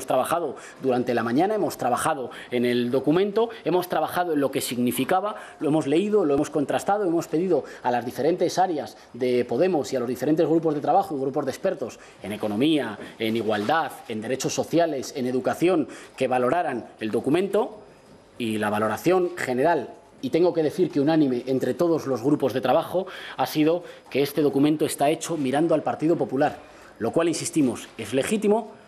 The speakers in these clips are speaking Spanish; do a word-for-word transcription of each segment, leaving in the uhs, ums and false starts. Hemos trabajado durante la mañana, hemos trabajado en el documento, hemos trabajado en lo que significaba, lo hemos leído, lo hemos contrastado, hemos pedido a las diferentes áreas de Podemos y a los diferentes grupos de trabajo y grupos de expertos en economía, en igualdad, en derechos sociales, en educación, que valoraran el documento, y la valoración general, y tengo que decir que unánime entre todos los grupos de trabajo, ha sido que este documento está hecho mirando al Partido Popular, lo cual, insistimos, es legítimo,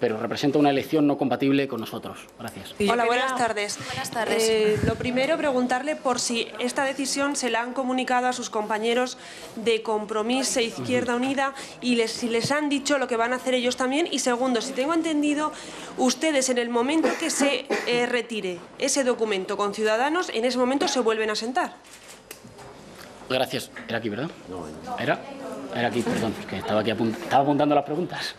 pero representa una elección no compatible con nosotros. Gracias. Hola, buenas tardes. Buenas tardes. Eh, lo primero, preguntarle por si esta decisión se la han comunicado a sus compañeros de Compromís e Izquierda Unida y les, si les han dicho lo que van a hacer ellos también. Y segundo, si tengo entendido, ustedes en el momento que se eh, retire ese documento con Ciudadanos, en ese momento se vuelven a sentar. Gracias. Era aquí, ¿verdad? Era, Era aquí, perdón, es que estaba, aquí apunt estaba apuntando las preguntas.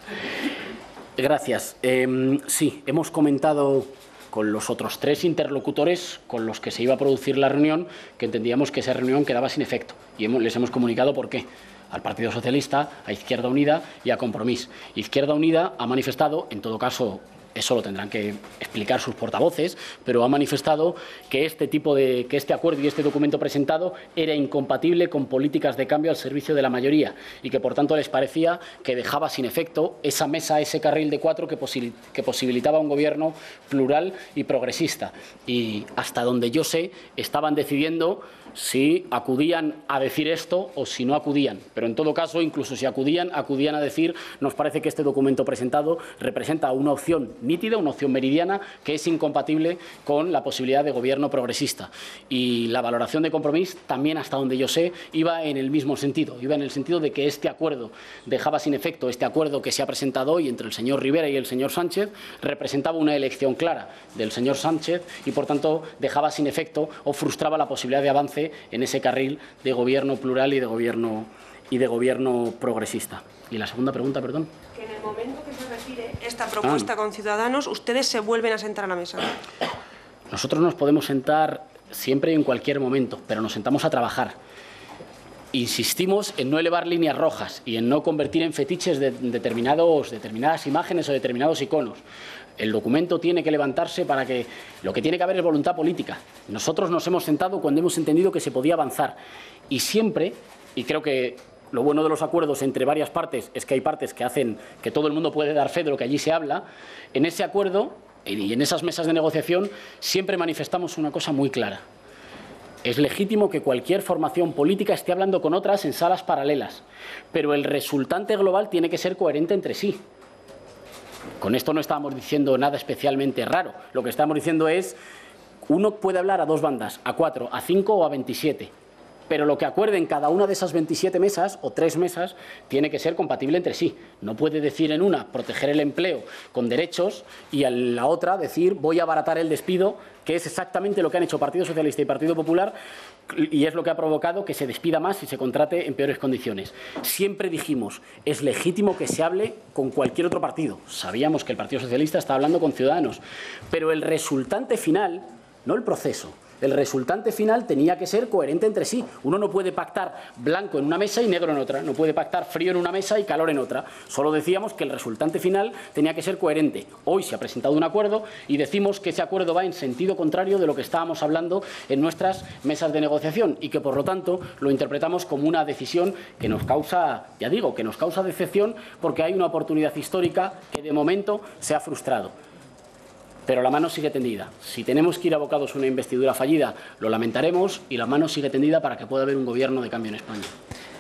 Gracias. Eh, sí, hemos comentado con los otros tres interlocutores con los que se iba a producir la reunión que entendíamos que esa reunión quedaba sin efecto y hemos, les hemos comunicado por qué. Al Partido Socialista, a Izquierda Unida y a Compromís. Izquierda Unida ha manifestado, en todo caso, eso lo tendrán que explicar sus portavoces, pero ha manifestado que este tipo de, que este acuerdo y este documento presentado era incompatible con políticas de cambio al servicio de la mayoría y que, por tanto, les parecía que dejaba sin efecto esa mesa, ese carril de cuatro que, posi- que posibilitaba un gobierno plural y progresista. Y, hasta donde yo sé, estaban decidiendo si acudían a decir esto o si no acudían. Pero, en todo caso, incluso si acudían, acudían a decir nos parece que este documento presentado representa una opción nítida, una opción meridiana, que es incompatible con la posibilidad de gobierno progresista. Y la valoración de Compromís, también hasta donde yo sé, iba en el mismo sentido, iba en el sentido de que este acuerdo dejaba sin efecto, este acuerdo que se ha presentado hoy entre el señor Rivera y el señor Sánchez, representaba una elección clara del señor Sánchez y, por tanto, dejaba sin efecto o frustraba la posibilidad de avance en ese carril de gobierno plural y de gobierno, y de gobierno progresista. Y la segunda pregunta, perdón. Que en el momento que se retire esta propuesta ah. con Ciudadanos, ustedes se vuelven a sentar a la mesa. Nosotros nos podemos sentar siempre y en cualquier momento, pero nos sentamos a trabajar. Insistimos en no elevar líneas rojas y en no convertir en fetiches de determinados, determinadas imágenes o determinados iconos. El documento tiene que levantarse para que... Lo que tiene que haber es voluntad política. Nosotros nos hemos sentado cuando hemos entendido que se podía avanzar. Y siempre, y creo que... Lo bueno de los acuerdos entre varias partes es que hay partes que hacen que todo el mundo puede dar fe de lo que allí se habla. En ese acuerdo y en esas mesas de negociación siempre manifestamos una cosa muy clara. Es legítimo que cualquier formación política esté hablando con otras en salas paralelas, pero el resultante global tiene que ser coherente entre sí. Con esto no estábamos diciendo nada especialmente raro. Lo que estamos diciendo es uno puede hablar a dos bandas, a cuatro, a cinco o a veintisiete. Pero lo que acuerden cada una de esas veintisiete mesas o tres mesas tiene que ser compatible entre sí. No puede decir en una proteger el empleo con derechos y en la otra decir voy a abaratar el despido, que es exactamente lo que han hecho Partido Socialista y Partido Popular y es lo que ha provocado que se despida más y se contrate en peores condiciones. Siempre dijimos, es legítimo que se hable con cualquier otro partido. Sabíamos que el Partido Socialista está hablando con Ciudadanos, pero el resultante final, no el proceso, el resultante final tenía que ser coherente entre sí. Uno no puede pactar blanco en una mesa y negro en otra. No puede pactar frío en una mesa y calor en otra. Solo decíamos que el resultante final tenía que ser coherente. Hoy se ha presentado un acuerdo y decimos que ese acuerdo va en sentido contrario de lo que estábamos hablando en nuestras mesas de negociación y que, por lo tanto, lo interpretamos como una decisión que nos causa, ya digo, que nos causa decepción porque hay una oportunidad histórica que, de momento, se ha frustrado. Pero la mano sigue tendida. Si tenemos que ir abocados a una investidura fallida, lo lamentaremos y la mano sigue tendida para que pueda haber un gobierno de cambio en España.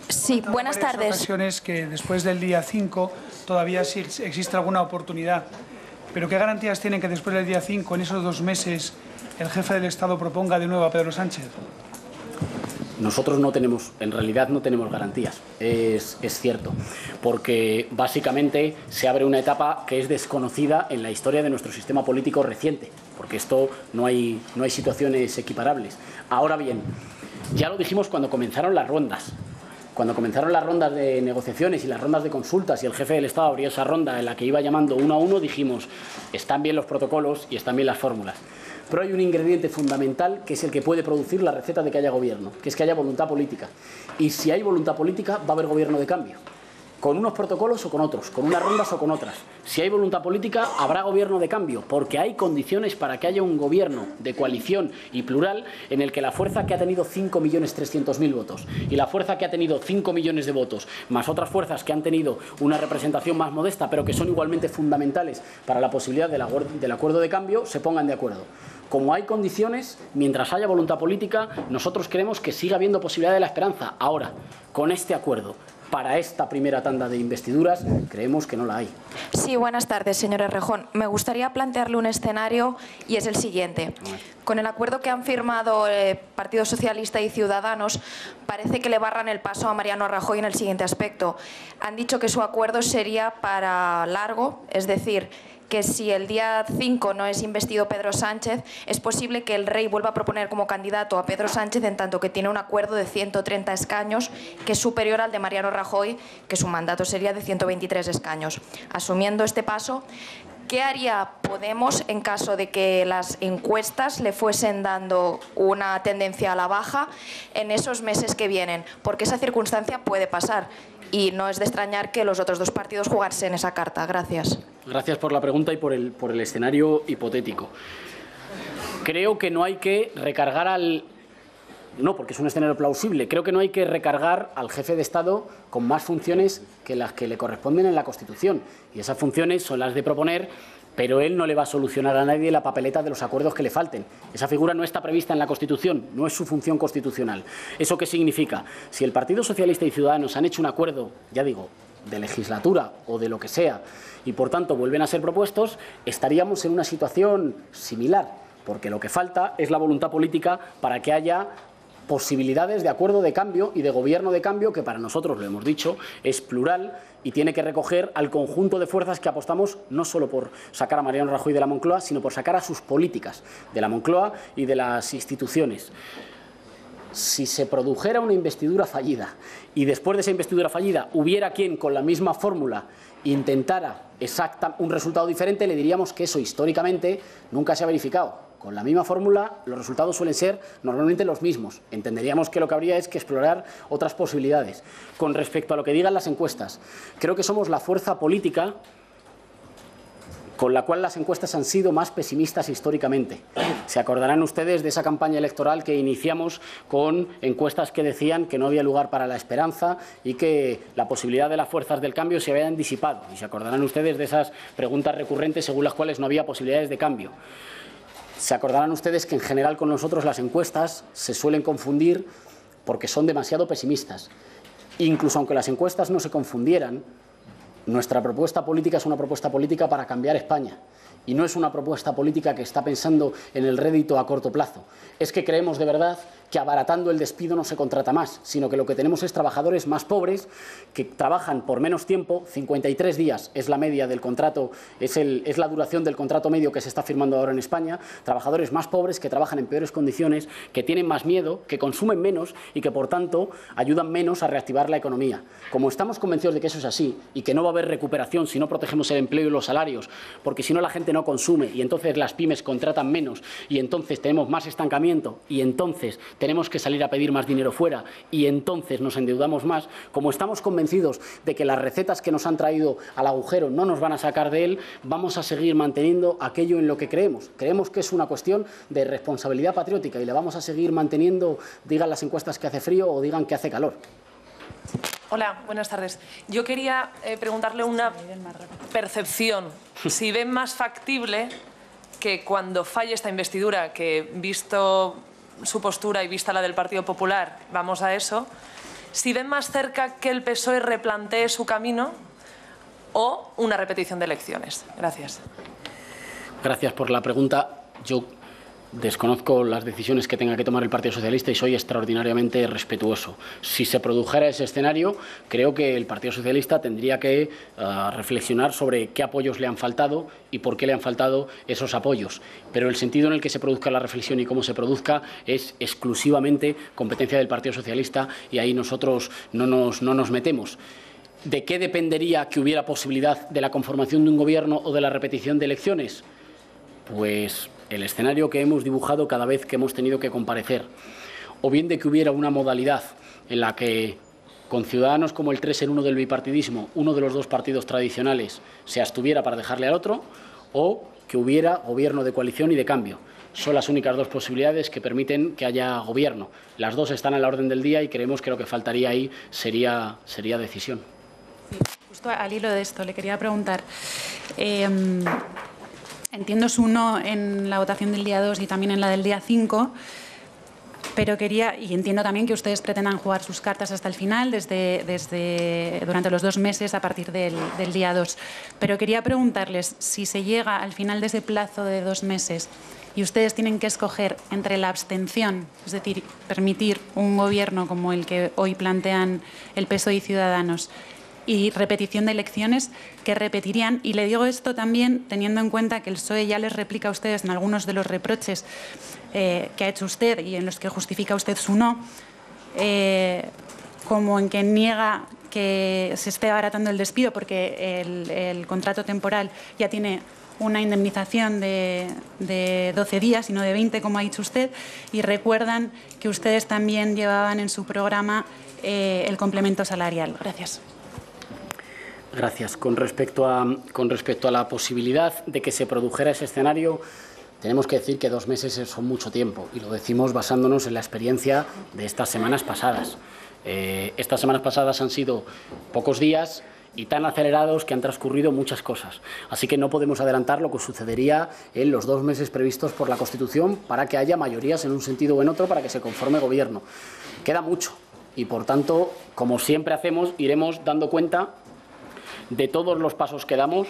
Sí, buenas tardes. Hay ocasiones que después del día cinco todavía sí existe alguna oportunidad. Pero ¿qué garantías tienen que después del día cinco, en esos dos meses, el jefe del Estado proponga de nuevo a Pedro Sánchez? Nosotros no tenemos, en realidad no tenemos garantías, es, es cierto, porque básicamente se abre una etapa que es desconocida en la historia de nuestro sistema político reciente, porque esto no hay, no hay situaciones equiparables. Ahora bien, ya lo dijimos cuando comenzaron las rondas. Cuando comenzaron las rondas de negociaciones y las rondas de consultas y el jefe del Estado abrió esa ronda en la que iba llamando uno a uno, dijimos, están bien los protocolos y están bien las fórmulas. Pero hay un ingrediente fundamental que es el que puede producir la receta de que haya gobierno, que es que haya voluntad política. Y si hay voluntad política, va a haber gobierno de cambio. con unos protocolos o con otros, con unas rondas o con otras. Si hay voluntad política, habrá gobierno de cambio, porque hay condiciones para que haya un gobierno de coalición y plural en el que la fuerza que ha tenido cinco millones trescientos mil votos y la fuerza que ha tenido cinco millones de votos, más otras fuerzas que han tenido una representación más modesta, pero que son igualmente fundamentales para la posibilidad del acuerdo de cambio, se pongan de acuerdo. Como hay condiciones, mientras haya voluntad política, nosotros queremos que siga habiendo posibilidad de la esperanza. Ahora, con este acuerdo, para esta primera tanda de investiduras, creemos que no la hay. Sí, buenas tardes, señor Errejón. Me gustaría plantearle un escenario y es el siguiente. Con el acuerdo que han firmado eh, Partido Socialista y Ciudadanos, parece que le barran el paso a Mariano Rajoy en el siguiente aspecto. Han dicho que su acuerdo sería para largo, es decir, que si el día cinco no es investido Pedro Sánchez, es posible que el rey vuelva a proponer como candidato a Pedro Sánchez, en tanto que tiene un acuerdo de ciento treinta escaños, que es superior al de Mariano Rajoy, que su mandato sería de ciento veintitrés escaños. Asumiendo este paso, ¿qué haría Podemos en caso de que las encuestas le fuesen dando una tendencia a la baja en esos meses que vienen? Porque esa circunstancia puede pasar y no es de extrañar que los otros dos partidos jugarse en esa carta. Gracias. Gracias por la pregunta y por el, por el escenario hipotético. Creo que no hay que recargar al... No, porque es un escenario plausible. Creo que no hay que recargar al jefe de Estado con más funciones que las que le corresponden en la Constitución. Y esas funciones son las de proponer, pero él no le va a solucionar a nadie la papeleta de los acuerdos que le falten. Esa figura no está prevista en la Constitución, no es su función constitucional. ¿Eso qué significa? Si el Partido Socialista y Ciudadanos han hecho un acuerdo, ya digo, de legislatura o de lo que sea, y por tanto vuelven a ser propuestos, estaríamos en una situación similar, porque lo que falta es la voluntad política para que haya posibilidades de acuerdo de cambio y de gobierno de cambio, que para nosotros, lo hemos dicho, es plural y tiene que recoger al conjunto de fuerzas que apostamos no solo por sacar a Mariano Rajoy de la Moncloa, sino por sacar a sus políticas de la Moncloa y de las instituciones. Si se produjera una investidura fallida y después de esa investidura fallida hubiera quien con la misma fórmula intentara exacta un resultado diferente, le diríamos que eso históricamente nunca se ha verificado. Con la misma fórmula, los resultados suelen ser normalmente los mismos. Entenderíamos que lo que habría es que explorar otras posibilidades. Con respecto a lo que digan las encuestas, creo que somos la fuerza política con la cual las encuestas han sido más pesimistas históricamente. Se acordarán ustedes de esa campaña electoral que iniciamos con encuestas que decían que no había lugar para la esperanza y que la posibilidad de las fuerzas del cambio se habían disipado. Y se acordarán ustedes de esas preguntas recurrentes según las cuales no había posibilidades de cambio. Se acordarán ustedes que en general con nosotros las encuestas se suelen confundir porque son demasiado pesimistas. Incluso aunque las encuestas no se confundieran, nuestra propuesta política es una propuesta política para cambiar España. Y no es una propuesta política que está pensando en el rédito a corto plazo. Es que creemos de verdad que abaratando el despido no se contrata más, sino que lo que tenemos es trabajadores más pobres que trabajan por menos tiempo. cincuenta y tres días es la media del contrato, es, el, es la duración del contrato medio que se está firmando ahora en España. Trabajadores más pobres que trabajan en peores condiciones, que tienen más miedo, que consumen menos y que por tanto ayudan menos a reactivar la economía. Como estamos convencidos de que eso es así y que no va a haber recuperación si no protegemos el empleo y los salarios, porque si no la gente no consume y entonces las pymes contratan menos y entonces tenemos más estancamiento y entonces tenemos que salir a pedir más dinero fuera y entonces nos endeudamos más, como estamos convencidos de que las recetas que nos han traído al agujero no nos van a sacar de él, vamos a seguir manteniendo aquello en lo que creemos. Creemos que es una cuestión de responsabilidad patriótica y la vamos a seguir manteniendo, digan las encuestas que hace frío o digan que hace calor. Hola, buenas tardes. Yo quería eh, preguntarle una percepción. Si ven más factible que cuando falle esta investidura, que visto su postura y vista la del Partido Popular, vamos a eso, si ven más cerca que el P S O E replantee su camino o una repetición de elecciones. Gracias. Gracias por la pregunta. Yo desconozco las decisiones que tenga que tomar el Partido Socialista y soy extraordinariamente respetuoso. Si se produjera ese escenario, creo que el Partido Socialista tendría que uh, reflexionar sobre qué apoyos le han faltado y por qué le han faltado esos apoyos. Pero el sentido en el que se produzca la reflexión y cómo se produzca es exclusivamente competencia del Partido Socialista y ahí nosotros no nos, no nos metemos. ¿De qué dependería que hubiera posibilidad de la conformación de un gobierno o de la repetición de elecciones? Pues el escenario que hemos dibujado cada vez que hemos tenido que comparecer, o bien de que hubiera una modalidad en la que con Ciudadanos como el tres en uno del bipartidismo, uno de los dos partidos tradicionales se abstuviera para dejarle al otro, o que hubiera gobierno de coalición y de cambio. Son las únicas dos posibilidades que permiten que haya gobierno. Las dos están a la orden del día y creemos que lo que faltaría ahí sería, sería decisión. Sí, justo al hilo de esto le quería preguntar. Eh, entiendo su no en la votación del día dos y también en la del día cinco, pero quería, y entiendo también que ustedes pretendan jugar sus cartas hasta el final, desde, desde, durante los dos meses a partir del, del día dos. Pero quería preguntarles si se llega al final de ese plazo de dos meses y ustedes tienen que escoger entre la abstención, es decir, permitir un gobierno como el que hoy plantean el P S O E y Ciudadanos, y repetición de elecciones, que repetirían. Y le digo esto también teniendo en cuenta que el P S O E ya les replica a ustedes en algunos de los reproches eh, que ha hecho usted y en los que justifica usted su no, eh, como en que niega que se esté abaratando el despido porque el, el contrato temporal ya tiene una indemnización de, de doce días y no de veinte, como ha dicho usted, y recuerdan que ustedes también llevaban en su programa eh, el complemento salarial. Gracias. Gracias. Con respecto a, con respecto a la posibilidad de que se produjera ese escenario, tenemos que decir que dos meses son mucho tiempo, y lo decimos basándonos en la experiencia de estas semanas pasadas. Eh, estas semanas pasadas han sido pocos días y tan acelerados que han transcurrido muchas cosas. Así que no podemos adelantar lo que sucedería en los dos meses previstos por la Constitución para que haya mayorías en un sentido o en otro para que se conforme gobierno. Queda mucho y, por tanto, como siempre hacemos, iremos dando cuenta de todos los pasos que damos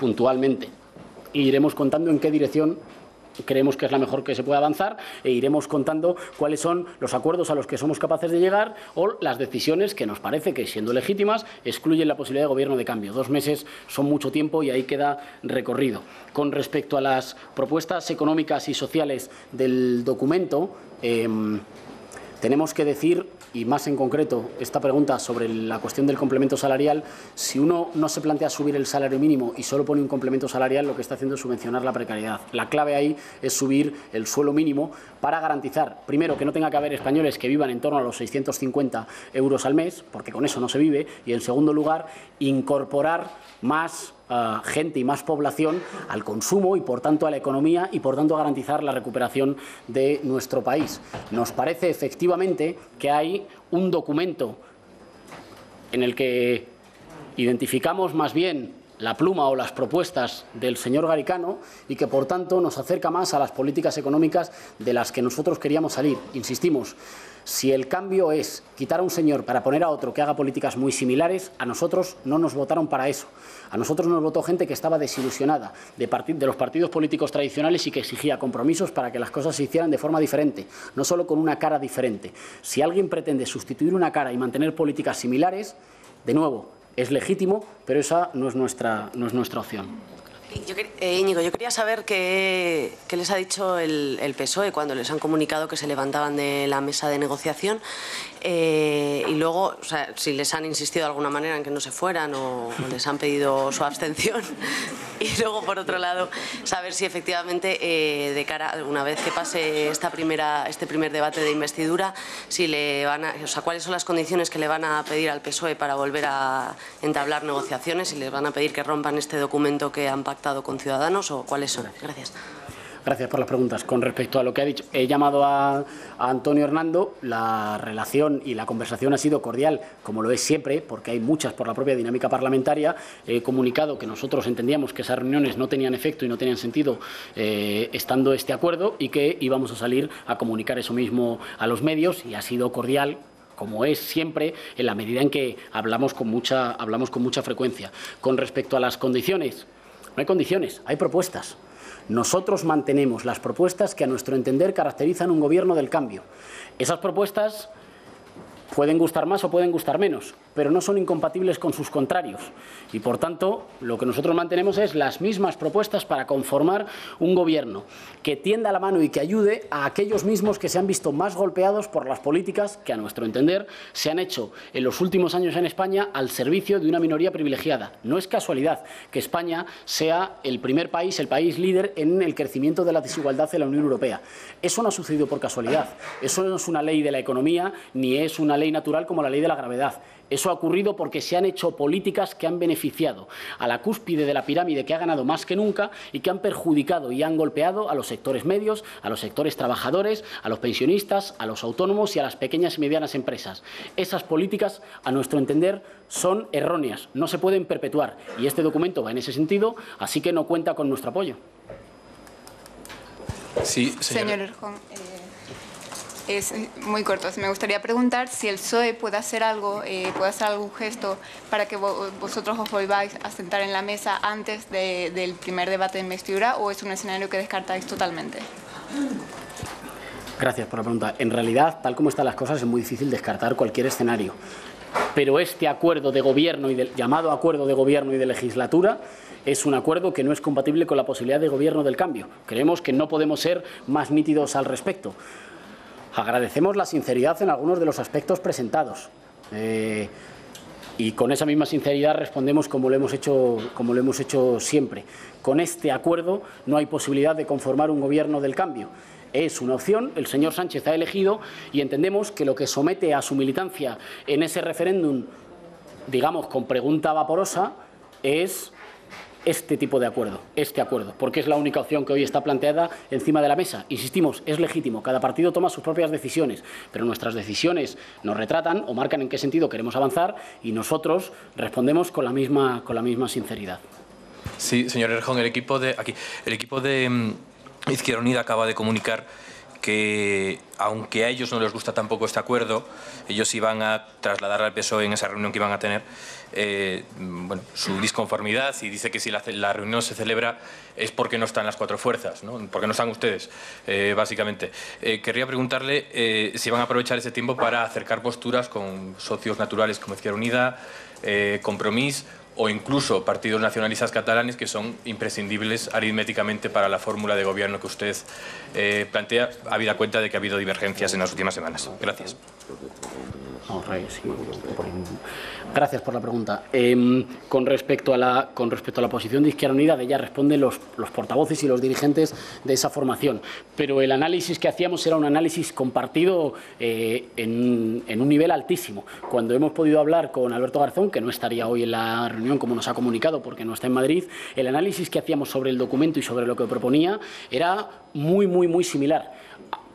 puntualmente e iremos contando en qué dirección creemos que es la mejor que se puede avanzar, e iremos contando cuáles son los acuerdos a los que somos capaces de llegar o las decisiones que nos parece que, siendo legítimas, excluyen la posibilidad de gobierno de cambio. Dos meses son mucho tiempo y ahí queda recorrido. Con respecto a las propuestas económicas y sociales del documento, eh, tenemos que decir, y más en concreto esta pregunta sobre la cuestión del complemento salarial, si uno no se plantea subir el salario mínimo y solo pone un complemento salarial, lo que está haciendo es subvencionar la precariedad. La clave ahí es subir el suelo mínimo para garantizar, primero, que no tenga que haber españoles que vivan en torno a los seiscientos cincuenta euros al mes, porque con eso no se vive, y, en segundo lugar, incorporar más Uh, gente y más población al consumo y, por tanto, a la economía y, por tanto, a garantizar la recuperación de nuestro país. Nos parece, efectivamente, que hay un documento en el que identificamos más bien la pluma o las propuestas del señor Garicano y que, por tanto, nos acerca más a las políticas económicas de las que nosotros queríamos salir. Insistimos, si el cambio es quitar a un señor para poner a otro que haga políticas muy similares, a nosotros no nos votaron para eso. A nosotros nos votó gente que estaba desilusionada de, partid- de los partidos políticos tradicionales y que exigía compromisos para que las cosas se hicieran de forma diferente, no solo con una cara diferente. Si alguien pretende sustituir una cara y mantener políticas similares, de nuevo, es legítimo, pero esa no es nuestra, no es nuestra opción. Yo, eh, Íñigo, yo quería saber qué, qué les ha dicho el, el P S O E cuando les han comunicado que se levantaban de la mesa de negociación eh, y luego, o sea, si les han insistido de alguna manera en que no se fueran o, o les han pedido su abstención. Y luego, por otro lado, saber si efectivamente, eh, de cara, una vez que pase esta primera, este primer debate de investidura, si le van a, o sea, cuáles son las condiciones que le van a pedir al P S O E para volver a entablar negociaciones, si les van a pedir que rompan este documento que han pactado con Ciudadanos o cuáles son. Gracias. Gracias por las preguntas. Con respecto a lo que ha dicho, he llamado a, a Antonio Hernando. La relación y la conversación ha sido cordial, como lo es siempre, porque hay muchas por la propia dinámica parlamentaria. He comunicado que nosotros entendíamos que esas reuniones no tenían efecto y no tenían sentido eh, estando este acuerdo y que íbamos a salir a comunicar eso mismo a los medios, y ha sido cordial, como es siempre, en la medida en que hablamos con mucha, hablamos con mucha frecuencia. Con respecto a las condiciones, no hay condiciones, hay propuestas. Nosotros mantenemos las propuestas que, a nuestro entender, caracterizan un gobierno del cambio. Esas propuestas pueden gustar más o pueden gustar menos, pero no son incompatibles con sus contrarios. Y, por tanto, lo que nosotros mantenemos es las mismas propuestas para conformar un gobierno que tienda la mano y que ayude a aquellos mismos que se han visto más golpeados por las políticas que, a nuestro entender, se han hecho en los últimos años en España al servicio de una minoría privilegiada. No es casualidad que España sea el primer país, el país líder en el crecimiento de la desigualdad de la Unión Europea. Eso no ha sucedido por casualidad. Eso no es una ley de la economía, ni es una una ley natural como la ley de la gravedad. Eso ha ocurrido porque se han hecho políticas que han beneficiado a la cúspide de la pirámide, que ha ganado más que nunca y que han perjudicado y han golpeado a los sectores medios, a los sectores trabajadores, a los pensionistas, a los autónomos y a las pequeñas y medianas empresas. Esas políticas, a nuestro entender, son erróneas, no se pueden perpetuar, y este documento va en ese sentido, así que no cuenta con nuestro apoyo. Sí, señor Errejón. Es muy corto. Me gustaría preguntar si el P S O E puede hacer algo, eh, puede hacer algún gesto para que vo vosotros os volváis a sentar en la mesa antes de, del primer debate de investidura, o es un escenario que descartáis totalmente. Gracias por la pregunta. En realidad, tal como están las cosas, es muy difícil descartar cualquier escenario. Pero este acuerdo de gobierno, y del llamado acuerdo de gobierno y de legislatura, es un acuerdo que no es compatible con la posibilidad de gobierno del cambio. Creemos que no podemos ser más nítidos al respecto. Agradecemos la sinceridad en algunos de los aspectos presentados eh, y con esa misma sinceridad respondemos como lo hemos hecho, como lo hemos hecho siempre. Con este acuerdo no hay posibilidad de conformar un gobierno del cambio. Es una opción, el señor Sánchez ha elegido y entendemos que lo que somete a su militancia en ese referéndum, digamos con pregunta vaporosa, es este tipo de acuerdo, este acuerdo, porque es la única opción que hoy está planteada encima de la mesa. Insistimos, es legítimo, cada partido toma sus propias decisiones, pero nuestras decisiones nos retratan o marcan en qué sentido queremos avanzar y nosotros respondemos con la misma, con la misma sinceridad. Sí, señor Errejón, el equipo de aquí, el equipo de Izquierda Unida acaba de comunicar que, aunque a ellos no les gusta tampoco este acuerdo, ellos iban a trasladar al P S O E en esa reunión que iban a tener eh, bueno, su disconformidad, y dice que si la, la reunión se celebra es porque no están las cuatro fuerzas, ¿no? Porque no están ustedes, eh, básicamente. Eh, querría preguntarle eh, si van a aprovechar ese tiempo para acercar posturas con socios naturales como Izquierda Unida, eh, Compromís o incluso partidos nacionalistas catalanes, que son imprescindibles aritméticamente para la fórmula de gobierno que usted eh, plantea, habida cuenta de que ha habido divergencias en las últimas semanas. Gracias. Gracias por la pregunta. Eh, con, respecto a la, con respecto a la posición de Izquierda Unida, de ella responden los, los portavoces y los dirigentes de esa formación. Pero el análisis que hacíamos era un análisis compartido eh, en, en un nivel altísimo. Cuando hemos podido hablar con Alberto Garzón, que no estaría hoy en la reunión como nos ha comunicado porque no está en Madrid, el análisis que hacíamos sobre el documento y sobre lo que proponía era muy, muy, muy similar.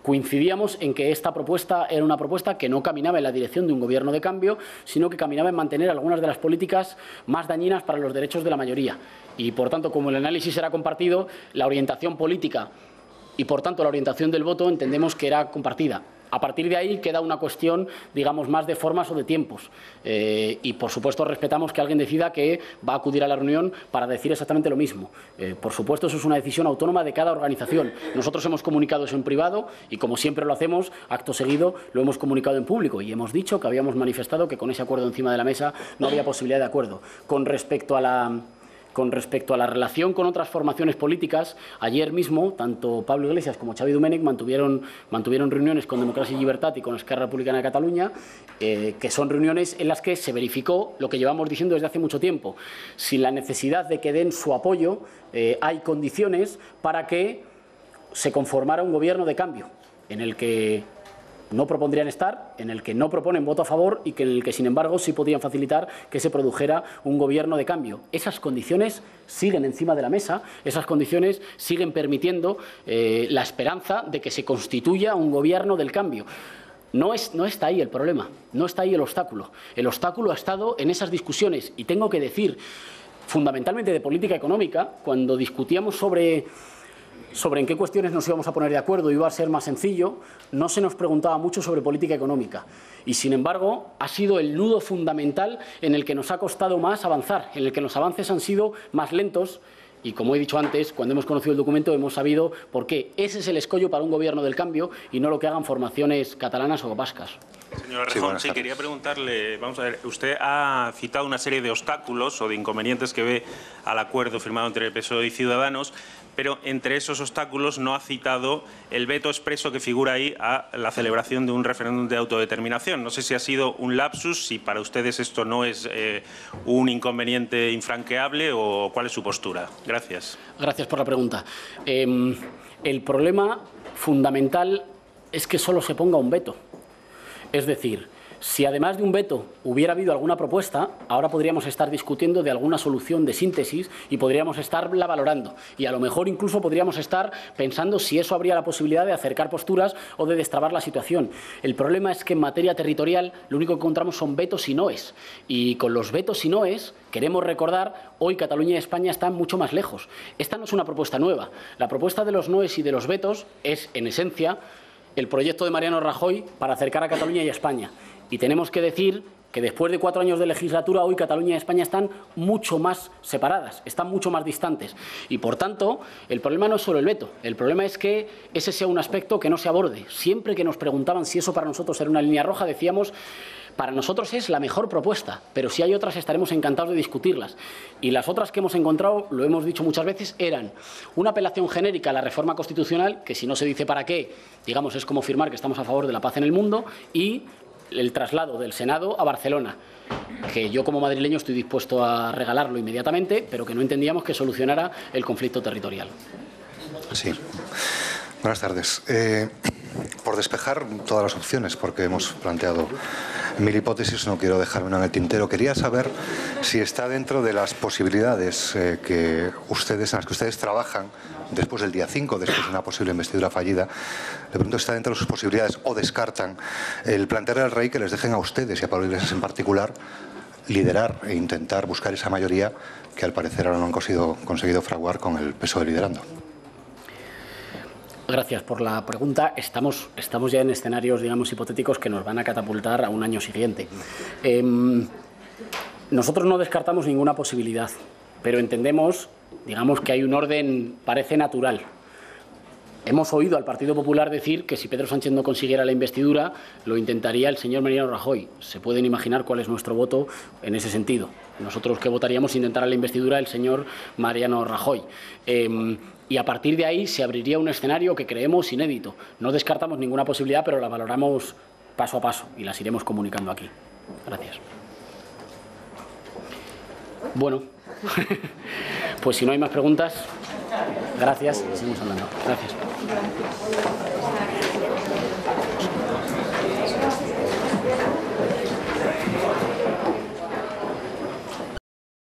Coincidíamos en que esta propuesta era una propuesta que no caminaba en la dirección de un gobierno de cambio, sino que caminaba en mantener algunas de las políticas más dañinas para los derechos de la mayoría. Y, por tanto, como el análisis era compartido, la orientación política y, por tanto, la orientación del voto entendemos que era compartida. A partir de ahí queda una cuestión, digamos, más de formas o de tiempos. Eh, y, por supuesto, respetamos que alguien decida que va a acudir a la reunión para decir exactamente lo mismo. Eh, por supuesto, eso es una decisión autónoma de cada organización. Nosotros hemos comunicado eso en privado y, como siempre lo hacemos, acto seguido lo hemos comunicado en público. Y hemos dicho que habíamos manifestado que con ese acuerdo encima de la mesa no había posibilidad de acuerdo. Con respecto a la... Con respecto a la relación con otras formaciones políticas, ayer mismo tanto Pablo Iglesias como Xavi Domènech mantuvieron, mantuvieron reuniones con Democracia y Libertad y con Esquerra Republicana de Cataluña, eh, que son reuniones en las que se verificó lo que llevamos diciendo desde hace mucho tiempo. Sin la necesidad de que den su apoyo, eh, hay condiciones para que se conformara un gobierno de cambio, en el que no propondrían estar, en el que no proponen voto a favor y que en el que, sin embargo, sí podían facilitar que se produjera un gobierno de cambio. Esas condiciones siguen encima de la mesa, esas condiciones siguen permitiendo eh, la esperanza de que se constituya un gobierno del cambio. No, es, no está ahí el problema, no está ahí el obstáculo. El obstáculo ha estado en esas discusiones y tengo que decir, fundamentalmente de política económica, cuando discutíamos sobre... sobre en qué cuestiones nos íbamos a poner de acuerdo, iba a ser más sencillo, no se nos preguntaba mucho sobre política económica. Y, sin embargo, ha sido el nudo fundamental en el que nos ha costado más avanzar, en el que los avances han sido más lentos. Y, como he dicho antes, cuando hemos conocido el documento hemos sabido por qué. Ese es el escollo para un gobierno del cambio y no lo que hagan formaciones catalanas o vascas. Señor Errejón, sí, sí, quería preguntarle, vamos a ver, usted ha citado una serie de obstáculos o de inconvenientes que ve al acuerdo firmado entre el P S O E y Ciudadanos, pero entre esos obstáculos no ha citado el veto expreso que figura ahí a la celebración de un referéndum de autodeterminación. No sé si ha sido un lapsus, si para ustedes esto no es eh, un inconveniente infranqueable o cuál es su postura. Gracias. Gracias por la pregunta. Eh, el problema fundamental es que solo se ponga un veto. Es decir, Si además de un veto hubiera habido alguna propuesta, ahora podríamos estar discutiendo de alguna solución de síntesis y podríamos estarla valorando. Y a lo mejor incluso podríamos estar pensando si eso habría la posibilidad de acercar posturas o de destrabar la situación. El problema es que en materia territorial lo único que encontramos son vetos y noes. Y con los vetos y noes, queremos recordar, hoy Cataluña y España están mucho más lejos. Esta no es una propuesta nueva. La propuesta de los noes y de los vetos es, en esencia, el proyecto de Mariano Rajoy para acercar a Cataluña y a España. Y tenemos que decir que después de cuatro años de legislatura, hoy Cataluña y España están mucho más separadas, están mucho más distantes. Y, por tanto, el problema no es solo el veto, el problema es que ese sea un aspecto que no se aborde. Siempre que nos preguntaban si eso para nosotros era una línea roja, decíamos: para nosotros es la mejor propuesta, pero si hay otras estaremos encantados de discutirlas. Y las otras que hemos encontrado, lo hemos dicho muchas veces, eran una apelación genérica a la reforma constitucional, que si no se dice para qué, digamos, es como afirmar que estamos a favor de la paz en el mundo, y el traslado del Senado a Barcelona, que yo como madrileño estoy dispuesto a regalarlo inmediatamente, pero que no entendíamos que solucionara el conflicto territorial. Sí. Buenas tardes. Eh, por despejar todas las opciones, porque hemos planteado mil hipótesis, no quiero dejarme una en el tintero. Quería saber si está dentro de las posibilidades eh, que ustedes, en las que ustedes trabajan después del día cinco, después de una posible investidura fallida. Le pregunto si está dentro de sus posibilidades o descartan el plantearle al rey que les dejen a ustedes y a Pablo Iglesias en particular liderar e intentar buscar esa mayoría que al parecer ahora no han conseguido, conseguido fraguar con el P S O E liderando. Gracias por la pregunta. Estamos, estamos ya en escenarios, digamos, hipotéticos que nos van a catapultar a un año siguiente. Eh, nosotros no descartamos ninguna posibilidad, pero entendemos, digamos, que hay un orden, parece natural. Hemos oído al Partido Popular decir que si Pedro Sánchez no consiguiera la investidura, lo intentaría el señor Mariano Rajoy. Se pueden imaginar cuál es nuestro voto en ese sentido. Nosotros que votaríamos intentar la investidura el señor Mariano Rajoy. Eh, Y a partir de ahí se abriría un escenario que creemos inédito. No descartamos ninguna posibilidad, pero la valoramos paso a paso y las iremos comunicando aquí. Gracias. Bueno, pues si no hay más preguntas, gracias. Seguimos hablando. Gracias.